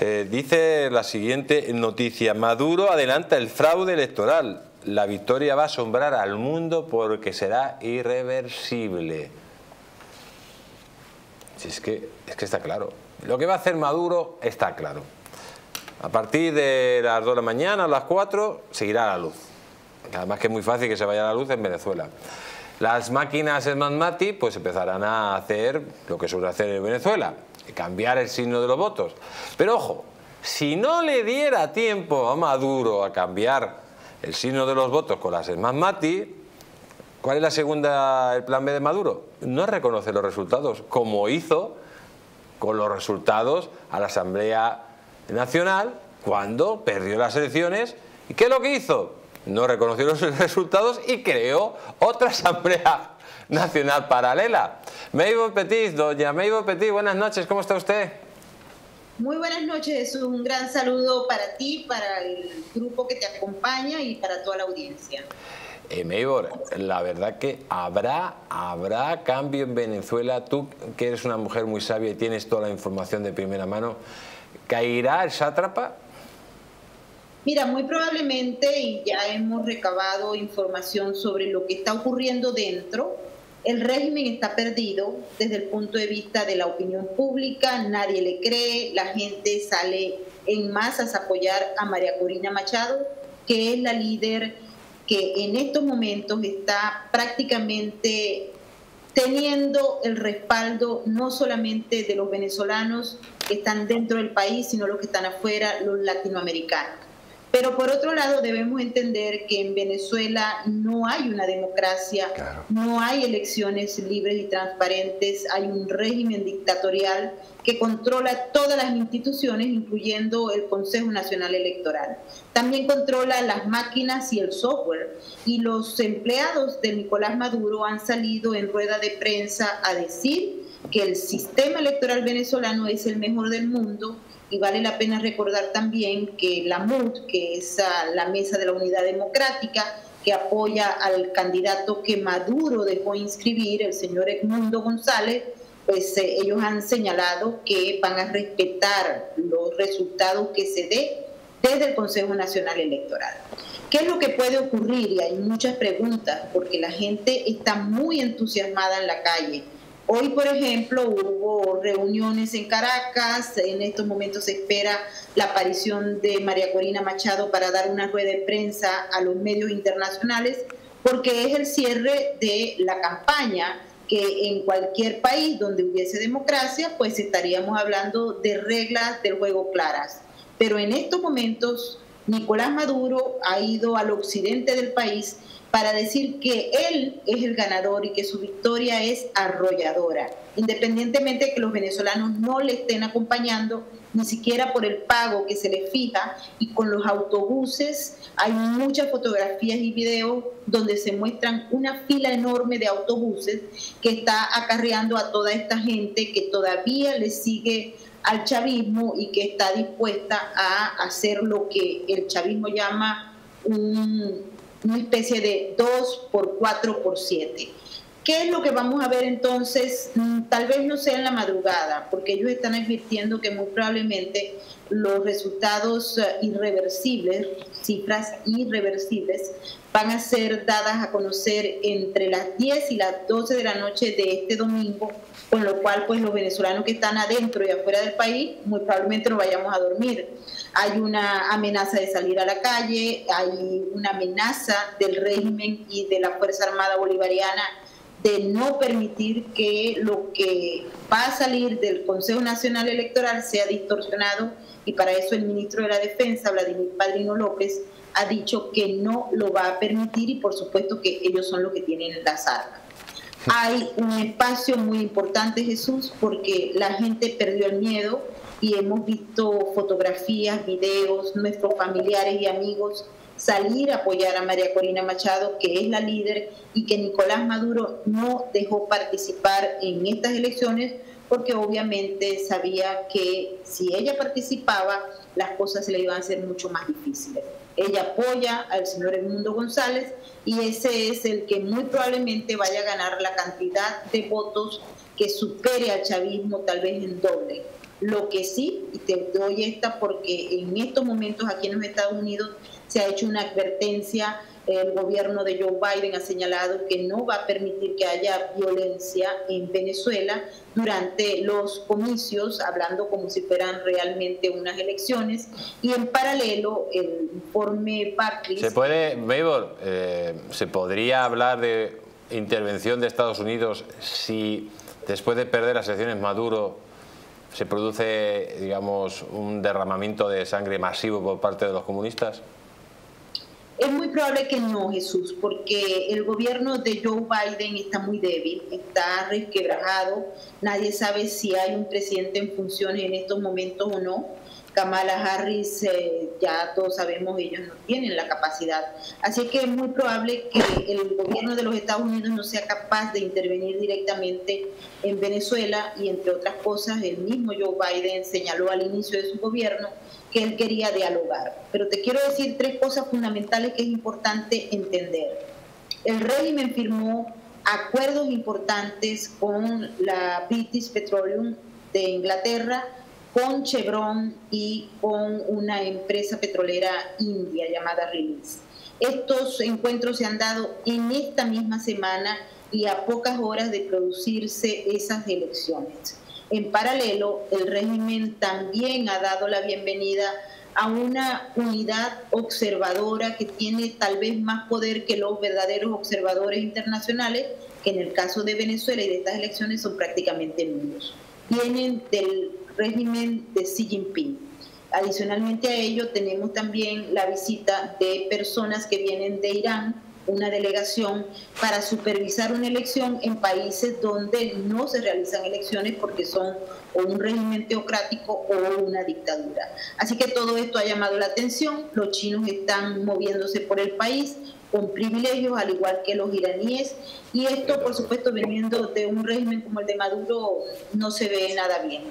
Dice la siguiente noticia: Maduro adelanta el fraude electoral. La victoria va a asombrar al mundo porque será irreversible. Si es que está claro. Lo que va a hacer Maduro está claro. A partir de las 2 de la mañana, a las 4, seguirá la luz. Además que es muy fácil que se vaya la luz en Venezuela. Las máquinas Mat-Mati pues empezarán a hacer lo que suele hacer en Venezuela, cambiar el signo de los votos. Pero ojo, si no le diera tiempo a Maduro a cambiar el signo de los votos con las Mat-Mati, ¿cuál es la segunda, el plan B de Maduro? No reconoce los resultados, como hizo con los resultados a la Asamblea Nacional cuando perdió las elecciones. ¿Y qué es lo que hizo? No reconoció los resultados y creó otra Asamblea Nacional paralela. Maibort Petit, doña Maibort Petit, buenas noches, ¿cómo está usted? Muy buenas noches, un gran saludo para ti, para el grupo que te acompaña y para toda la audiencia. Maibort, la verdad que habrá cambio en Venezuela. Tú, que eres una mujer muy sabia y tienes toda la información de primera mano, ¿caerá el sátrapa? Mira, muy probablemente, y ya hemos recabado información sobre lo que está ocurriendo dentro, el régimen está perdido desde el punto de vista de la opinión pública, nadie le cree, la gente sale en masas a apoyar a María Corina Machado, que es la líder que en estos momentos está prácticamente teniendo el respaldo no solamente de los venezolanos que están dentro del país, sino los que están afuera, los latinoamericanos. Pero por otro lado debemos entender que en Venezuela no hay una democracia, claro, no hay elecciones libres y transparentes, hay un régimen dictatorial que controla todas las instituciones, incluyendo el Consejo Nacional Electoral. También controla las máquinas y el software. Y los empleados de Nicolás Maduro han salido en rueda de prensa a decir que el sistema electoral venezolano es el mejor del mundo. Y vale la pena recordar también que la MUD, que es la Mesa de la Unidad Democrática, que apoya al candidato que Maduro dejó inscribir, el señor Edmundo González, pues ellos han señalado que van a respetar los resultados que se dé desde el Consejo Nacional Electoral. ¿Qué es lo que puede ocurrir? Y hay muchas preguntas, porque la gente está muy entusiasmada en la calle. Hoy, por ejemplo, hubo reuniones en Caracas, en estos momentos se espera la aparición de María Corina Machado para dar una rueda de prensa a los medios internacionales, porque es el cierre de la campaña que en cualquier país donde hubiese democracia, pues estaríamos hablando de reglas del juego claras. Pero en estos momentos Nicolás Maduro ha ido al occidente del país para decir que él es el ganador y que su victoria es arrolladora, independientemente de que los venezolanos no le estén acompañando, ni siquiera por el pago que se les fija. Y con los autobuses hay muchas fotografías y videos donde se muestran una fila enorme de autobuses que está acarreando a toda esta gente que todavía le sigue al chavismo y que está dispuesta a hacer lo que el chavismo llama una especie de 2x4x7. ¿Qué es lo que vamos a ver entonces? Tal vez no sea en la madrugada, porque ellos están advirtiendo que muy probablemente los resultados irreversibles, cifras irreversibles, van a ser dadas a conocer entre las 10 y las 12 de la noche de este domingo, con lo cual pues los venezolanos que están adentro y afuera del país muy probablemente no vayamos a dormir. Hay una amenaza de salir a la calle, hay una amenaza del régimen y de la Fuerza Armada Bolivariana de no permitir que lo que va a salir del Consejo Nacional Electoral sea distorsionado, y para eso el ministro de la Defensa, Vladimir Padrino López, ha dicho que no lo va a permitir, y por supuesto que ellos son los que tienen las armas. Hay un espacio muy importante, Jesús, porque la gente perdió el miedo y hemos visto fotografías, videos, nuestros familiares y amigos salir a apoyar a María Corina Machado, que es la líder y que Nicolás Maduro no dejó participar en estas elecciones, porque obviamente sabía que si ella participaba las cosas se le iban a hacer mucho más difíciles. Ella apoya al señor Edmundo González y ese es el que muy probablemente vaya a ganar la cantidad de votos que supere al chavismo, tal vez en doble. Lo que sí, y te doy esta porque en estos momentos aquí en los Estados Unidos se ha hecho una advertencia, el gobierno de Joe Biden ha señalado que no va a permitir que haya violencia en Venezuela durante los comicios, hablando como si fueran realmente unas elecciones, y en paralelo el informe Barclays... ¿Se puede, Maibort, se podría hablar de intervención de Estados Unidos si después de perder las elecciones Maduro se produce, digamos, un derramamiento de sangre masivo por parte de los comunistas? Es muy probable que no, Jesús, porque el gobierno de Joe Biden está muy débil, está resquebrajado, nadie sabe si hay un presidente en funciones en estos momentos o no. Kamala Harris, ya todos sabemos, ellos no tienen la capacidad. Así que es muy probable que el gobierno de los Estados Unidos no sea capaz de intervenir directamente en Venezuela y, entre otras cosas, el mismo Joe Biden señaló al inicio de su gobierno que él quería dialogar. Pero te quiero decir tres cosas fundamentales que es importante entender. El régimen firmó acuerdos importantes con la British Petroleum de Inglaterra, con Chevron y con una empresa petrolera india llamada Reliance. Estos encuentros se han dado en esta misma semana y a pocas horas de producirse esas elecciones. En paralelo, el régimen también ha dado la bienvenida a una unidad observadora que tiene tal vez más poder que los verdaderos observadores internacionales, que en el caso de Venezuela y de estas elecciones son prácticamente nulos. Vienen del régimen de Xi Jinping. Adicionalmente a ello tenemos también la visita de personas que vienen de Irán, una delegación para supervisar una elección en países donde no se realizan elecciones porque son o un régimen teocrático o una dictadura. Así que todo esto ha llamado la atención, los chinos están moviéndose por el país con privilegios, al igual que los iraníes, y esto, por supuesto, viniendo de un régimen como el de Maduro, no se ve nada bien.